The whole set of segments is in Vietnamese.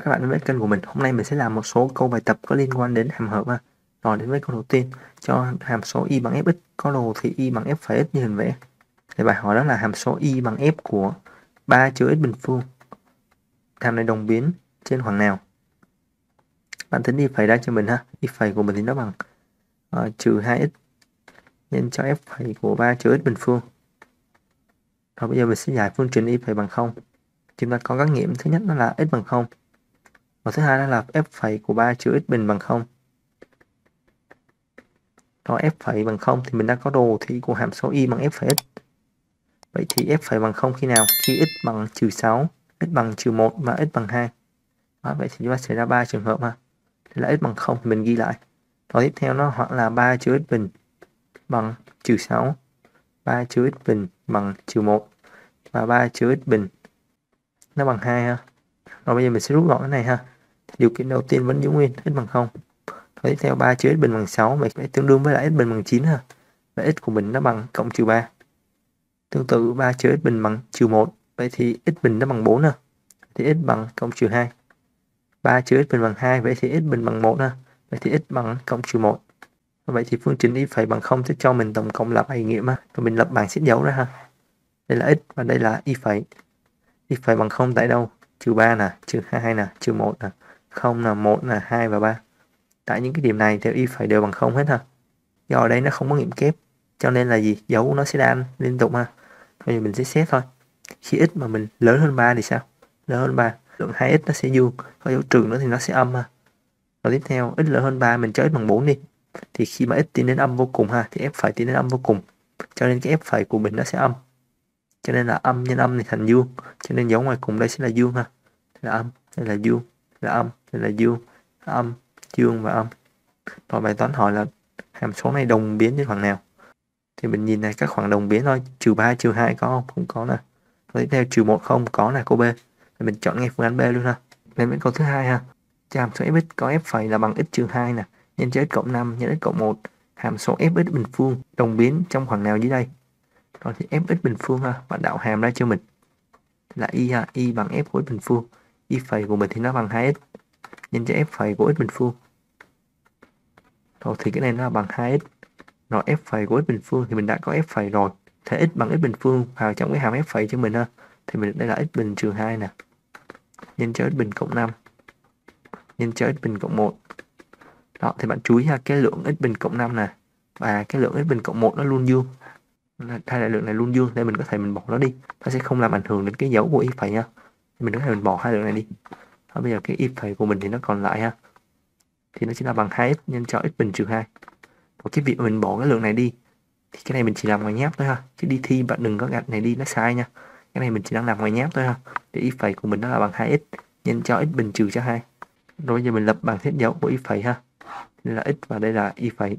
Các bạn đến với kênh của mình. Hôm nay mình sẽ làm một số câu bài tập có liên quan đến hàm hợp. Rồi đến với câu đầu tiên, cho hàm số y bằng fx có đồ thị y bằng f phẩy x như hình vẽ. Thì bài hỏi đó là hàm số y bằng f của 3 chữ x bình phương, hàm này đồng biến trên khoảng nào? Bạn tính y phẩy ra cho mình ha. Y phẩy của mình thì nó bằng trừ 2x nhân cho f phẩy của 3 chữ x bình phương. Rồi bây giờ mình sẽ giải phương trình y phẩy bằng 0. Chúng ta có các nghiệm, thứ nhất đó là x bằng 0. Và thứ hai đó là f phẩy của 3 chữ x bình bằng 0. Rồi f phẩy bằng 0 thì mình đã có đồ thị của hàm số y bằng f phẩy x. Vậy thì f phẩy bằng 0 khi nào? Khi x bằng trừ 6, x bằng trừ 1 và x bằng 2. Đó, vậy thì chúng ta sẽ ra 3 trường hợp ha. Thế là x bằng 0 thì mình ghi lại. Rồi tiếp theo nó hoặc là 3 chữ x bình bằng trừ 6, 3 chữ x bình bằng trừ 1 và 3 chữ x bình nó bằng 2 ha. Rồi bây giờ mình sẽ rút gọn cái này ha. Điều kiện đầu tiên vẫn giữ nguyên, x bằng 0. Rồi tiếp theo 3 chữ x bình bằng 6, vậy tương đương với lại x bình bằng 9 ha. Và x của mình nó bằng cộng trừ 3. Tương tự 3 chữ x bình bằng trừ 1, vậy thì x bình nó bằng 4 ha. Thì x bằng cộng trừ 2. 3 chữ x bình bằng 2, vậy thì x bình bằng 1 ha. Vậy thì x bằng cộng trừ 1. Vậy thì phương trình y phẩy bằng 0 sẽ cho mình tổng cộng là 7 nghiệm ha. Rồi mình lập bảng xếp dấu ra ha. Đây là x và đây là y phẩy. Y phẩy bằng 0 tại đâu? Trừ 3 nè, trừ 2 nè, trừ 1 nè, 0 nè, 1 nè, 2 và 3. Tại những cái điểm này thì y phẩy đều bằng 0 hết ha. Do ở đây nó không có nghiệm kép, cho nên là gì? Dấu nó sẽ đan liên tục ha. Bây giờ mình sẽ xét thôi. Khi x mà mình lớn hơn 3 thì sao? Lớn hơn 3, lượng 2x nó sẽ dương, có dấu trừ nữa thì nó sẽ âm ha. Rồi tiếp theo, x lớn hơn 3 mình cho x bằng 4 đi. Thì khi mà x tiến đến âm vô cùng ha, thì f phẩy tiến đến âm vô cùng. Cho nên cái f phẩy của mình nó sẽ âm. Cho nên là âm nhân âm thì thành dương. Cho nên dấu ngoài cùng đây sẽ là dương ha. Là âm, đây là dương, là âm, đây là dương, là âm, dương và âm. Rồi bài toán hỏi là hàm số này đồng biến đến khoảng nào? Thì mình nhìn này các khoảng đồng biến thôi. Trừ 3, trừ 2 có không? Không có nè. Rồi tiếp theo trừ 1 không? Có nè, cô B. Thì mình chọn ngay phương án B luôn ha. Lên đến câu thứ 2 ha. Cho hàm số fx có f phẩy là bằng x trừ 2 nè, nhân cho x cộng 5 nhân x cộng 1. Hàm số fx bình phương đồng biến trong khoảng nào dưới đây? Rồi thì fx bình phương ha, bạn đạo hàm ra cho mình là y ha, y bằng f của x bình phương. Y phẩy của mình thì nó bằng 2x nhân cho f phẩy của x bình phương. Rồi thì cái này nó bằng 2x. Rồi f phẩy của x bình phương thì mình đã có f phẩy rồi. Thế x bằng x bình phương vào trong cái hàm f phẩy cho mình ha. Thì mình đây là x bình trừ 2 nè, nhân cho x bình cộng 5, nhân cho x bình cộng 1. Đó, thì bạn chú ý ha, cái lượng x bình cộng 5 nè và cái lượng x bình cộng 1 nó luôn dương. Hai đại lượng này luôn dương nên mình có thể mình bỏ nó đi, nó sẽ không làm ảnh hưởng đến cái dấu của y phẩy nha. Mình có thể mình bỏ hai lượng này đi. Đó, bây giờ cái y phẩy của mình thì nó còn lại ha, thì nó chính là bằng 2x nhân cho x bình trừ 2. Còn cái việc mình bỏ cái lượng này đi thì cái này mình chỉ làm ngoài nháp thôi ha, chứ đi thi bạn đừng có gạt này đi, nó sai nha. Cái này mình chỉ đang làm ngoài nháp thôi ha. Thì y phẩy của mình đó là bằng 2x nhân cho x bình trừ cho 2. Rồi giờ mình lập bảng xếp dấu của y phẩy ha. Đây là x và đây là y phẩy.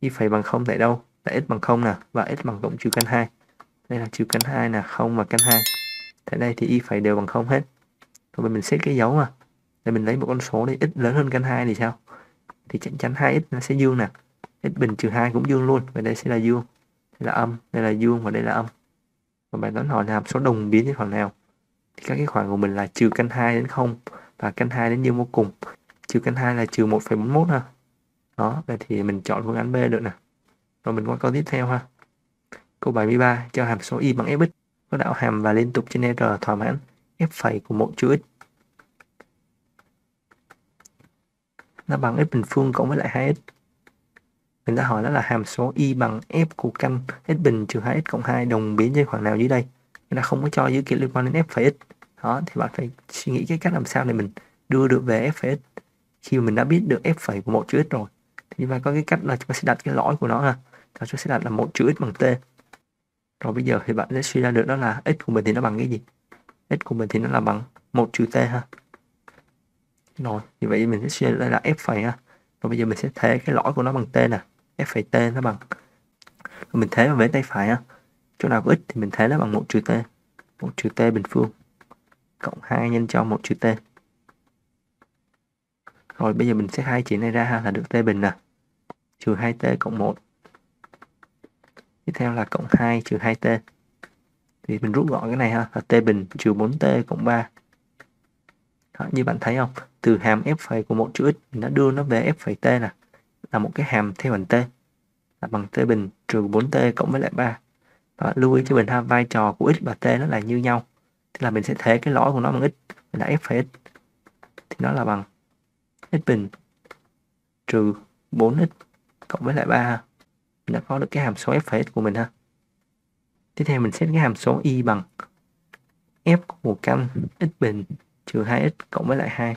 Y phẩy bằng 0 tại đâu? Tại x bằng 0 nè và x bằng cộng trừ căn 2. Đây là trừ căn 2 nè, 0 và căn 2. Tại đây thì y phẩy đều bằng 0 hết. Rồi mình xét cái dấu mà. Đây mình lấy một con số đi, x lớn hơn căn 2 thì sao? Thì chắc chắn 2x nó sẽ dương nè. X bình trừ 2 cũng dương luôn, và đây sẽ là dương. Đây là âm, đây là dương và đây là âm. Và bài toán hỏi là hàm số đồng biến đến khoảng nào? Thì các cái khoảng của mình là trừ căn 2 đến 0 và căn 2 đến dương vô cùng. Trừ căn 2 là trừ 1,41 ha. Đó, vậy thì mình chọn phương án B được nè. Rồi mình qua câu tiếp theo ha. Câu 73 cho hàm số y bằng fx có đạo hàm và liên tục trên R thỏa mãn f phẩy của một chữ x. Nó bằng x bình phương cộng với lại 2x. Mình đã hỏi đó là hàm số y bằng f của căn x bình trừ 2x cộng 2 đồng biến trên khoảng nào dưới đây? Người ta không có cho dữ kiện liên quan đến f phẩy x. Đó, thì bạn phải suy nghĩ cái cách làm sao để mình đưa được về f phẩy x. Khi mà mình đã biết được f phẩy của một chữ x rồi thì mà có cái cách là chúng ta sẽ đặt cái lõi của nó ha. Chúng ta sẽ đặt là một chữ x bằng t. Rồi bây giờ thì bạn sẽ suy ra được đó là x của mình thì nó bằng cái gì? X của mình thì nó là bằng 1 trừ t ha. Rồi thì vậy mình sẽ suy ra được đây là f phẩy ha. Rồi bây giờ mình sẽ thế cái lõi của nó bằng t nè. F phẩy t nó bằng, rồi mình thế vào bên tay phải ha. Chỗ nào có x thì mình thế nó bằng 1 trừ t. 1 trừ t bình phương cộng 2 nhân cho 1 trừ t. Rồi bây giờ mình sẽ hai chỉ này ra ha, là được t bình nè, trừ 2t cộng 1. Tiếp theo là cộng 2 trừ 2t. Thì mình rút gọn cái này ha, là t bình trừ 4t cộng 3. Đó, như bạn thấy không, từ hàm f phẩy của một chữ x mình đã đưa nó về f phẩy t nè, là một cái hàm theo hình t, là bằng t bình trừ 4t cộng với lại 3. Đó, lưu ý cho mình ha, vai trò của x và t nó là như nhau, thế là mình sẽ thế cái lõi của nó bằng x, mình đã f phẩy x thì nó là bằng x bình trừ 4x cộng với lại 3 ha. Mình đã có được cái hàm số f phẩy x của mình ha. Tiếp theo mình xét cái hàm số y bằng f của một căn x bình trừ 2x cộng với lại 2.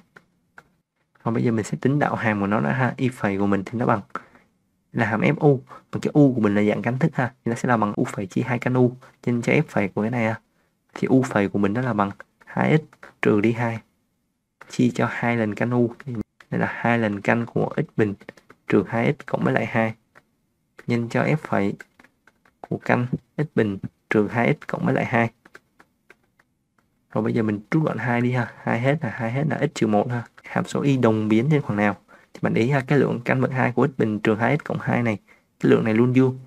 Còn bây giờ mình sẽ tính đạo hàm của nó đã ha. Y phẩy của mình thì nó bằng là hàm f u, mà cái u của mình là dạng cánh thức ha, thì nó sẽ là bằng u phẩy chia 2 căn u trên cho f phẩy của cái này ha. Thì u phẩy của mình đó là bằng 2x trừ đi 2 chia cho 2 lần căn u, đây là 2 lần căn của x bình trừ 2x cộng với lại 2 nhân cho f phẩy của căn x bình trừ 2x cộng với lại 2. Rồi bây giờ mình rút gọn 2 đi ha, 2 hết là x trừ 1 ha. Hàm số y đồng biến trên khoảng nào thì bạn để ý ha, cái lượng căn bậc 2 của x bình trừ 2x cộng 2 này, cái lượng này luôn dương,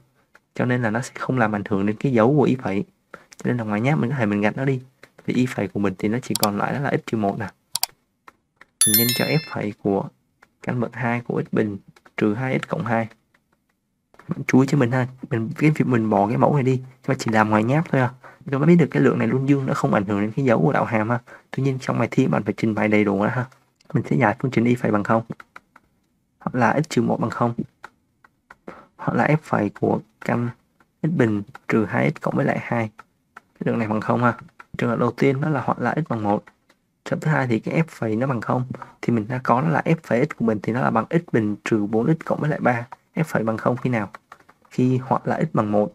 cho nên là nó sẽ không làm ảnh hưởng đến cái dấu của y phẩy, cho nên là ngoài nháp mình có thể mình gạch nó đi. Thì y phẩy của mình thì nó chỉ còn lại đó là x trừ 1 nè, nhân cho f phẩy của căn bậc 2 của x bình trừ 2x cộng 2. Chú ý cho mình ha, cái việc mình bỏ cái mẫu này đi, chúng ta chỉ làm ngoài nháp thôi ha. Chúng ta biết được cái lượng này luôn dương, nó không ảnh hưởng đến cái dấu của đạo hàm ha. Tuy nhiên trong bài thi bạn phải trình bày đầy đủ đó ha. Mình sẽ giải phương trình y phẩy bằng 0, hoặc là x trừ 1 bằng 0, hoặc là f phẩy của căn x bình trừ 2x cộng với lại 2, cái lượng này bằng 0 ha. Trường hợp đầu tiên đó là hoặc là x bằng 1. Trường hợp thứ hai thì cái f phẩy nó bằng 0, thì mình đã có là f phẩy x của mình thì nó là bằng x bình trừ 4x cộng với lại 3. F phẩy bằng 0 khi nào? Khi hoặc là x bằng 1,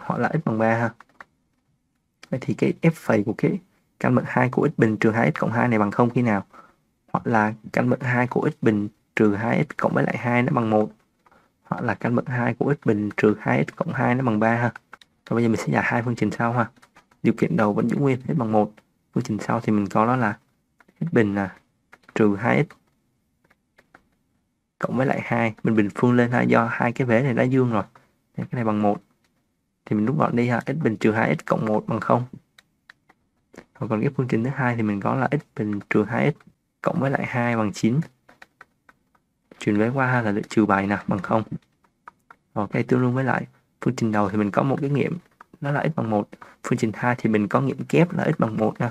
hoặc là x bằng 3 ha. Vậy thì cái f phẩy của cái căn bậc 2 của x bình trừ 2x cộng 2 này bằng 0 khi nào? Hoặc là căn bậc 2 của x bình trừ 2x cộng với lại 2 nó bằng 1, hoặc là căn bậc 2 của x bình trừ 2x cộng 2 nó bằng 3 ha. Rồi bây giờ mình sẽ giải hai phương trình sau ha. Điều kiện đầu vẫn giữ nguyên, x bằng 1. Phương trình sau thì mình có đó là x bình là trừ 2x cộng với lại 2, mình bình phương lên ha, do hai cái vế này đã dương rồi. Cái này bằng 1 thì mình rút gọn đi ha, x bình trừ 2x cộng 1 bằng 0. Còn cái phương trình thứ hai thì mình có là x bình trừ 2x cộng với lại 2 bằng 9, chuyển vế qua ha, là được trừ 7 nè, bằng 0. Rồi cái tương đương với lại phương trình đầu thì mình có một cái nghiệm đó là x bằng 1. Phương trình 2 thì mình có nghiệm kép là x bằng 1 ha.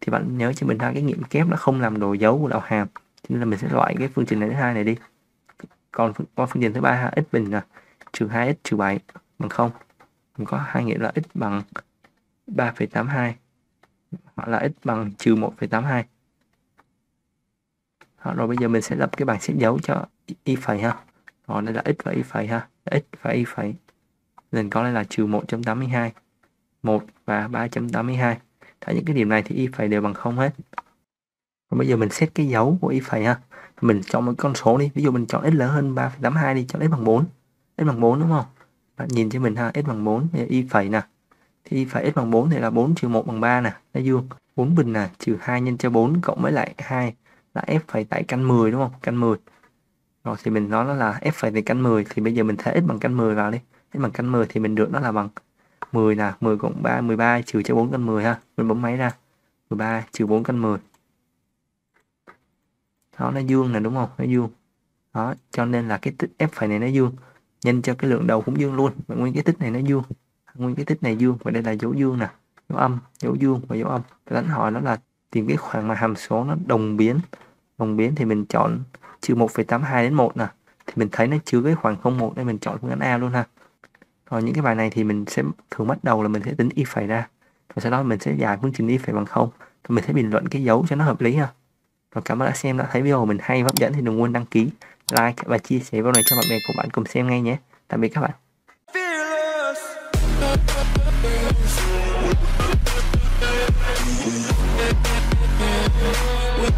Thì bạn nhớ cho mình ha, cái nghiệm kép nó không làm đồ dấu của đạo hàm, nên là mình sẽ loại cái phương trình này thứ hai này đi. Còn qua phương trình thứ ba ha, x bình là trừ 2x trừ 7 bằng 0. Mình có hai nghiệm là x bằng 3,82 hoặc là x bằng trừ 1,82. Rồi bây giờ mình sẽ lập cái bảng xếp dấu cho y phẩy ha. Rồi đây là x và y phẩy ha, x và y phẩy. Mình có đây là trừ 1.82, 1 và 3.82. Tại những cái điểm này thì y phẩy đều bằng 0 hết. Còn bây giờ mình xét cái dấu của y phẩy ha. Mình chọn một con số đi, ví dụ mình chọn x lớn hơn 3,82 đi, chọn x bằng 4. X bằng 4 đúng không? Bạn nhìn cho mình ha, x bằng 4 thì y phẩy nè. Thì y phẩy x bằng 4 thì là 4 trừ 1 bằng 3 nè, nó dương. 4 bình nè, trừ 2 nhân cho 4 cộng với lại 2 là f phẩy tại căn 10 đúng không? Căn 10. Rồi thì mình nói nó là f phẩy tại căn 10, thì bây giờ mình thế x bằng căn 10 vào đi. X bằng căn 10 thì mình được nó là bằng 10 nè, 10 cộng 3 13 trừ cho 4 căn 10 ha. Mình bấm máy ra. 13 trừ 4 căn 10. Đó, nó dương là đúng không? Nó dương. Đó, cho nên là cái tích f phẩy này nó dương, nhân cho cái lượng đầu cũng dương luôn, và nguyên cái tích này nó dương, nguyên cái tích này dương, và đây là dấu dương nè, dấu âm, dấu dương và dấu âm. Cái đánh hỏi nó là tìm cái khoảng mà hàm số nó đồng biến. Đồng biến thì mình chọn trừ 1,82 đến 1 nè, thì mình thấy nó chứa cái khoảng 0,1 nên mình chọn phương án A luôn ha. Rồi những cái bài này thì mình sẽ thường bắt đầu là mình sẽ tính y phẩy ra, rồi sau đó mình sẽ giải phương trình y phẩy bằng 0, rồi mình sẽ bình luận cái dấu cho nó hợp lý ha. Rồi cảm ơn đã xem, đã thấy video của mình hay và hấp dẫn thì đừng quên đăng ký, like và chia sẻ video này cho bạn bè của bạn cùng xem ngay nhé. Tạm biệt các bạn.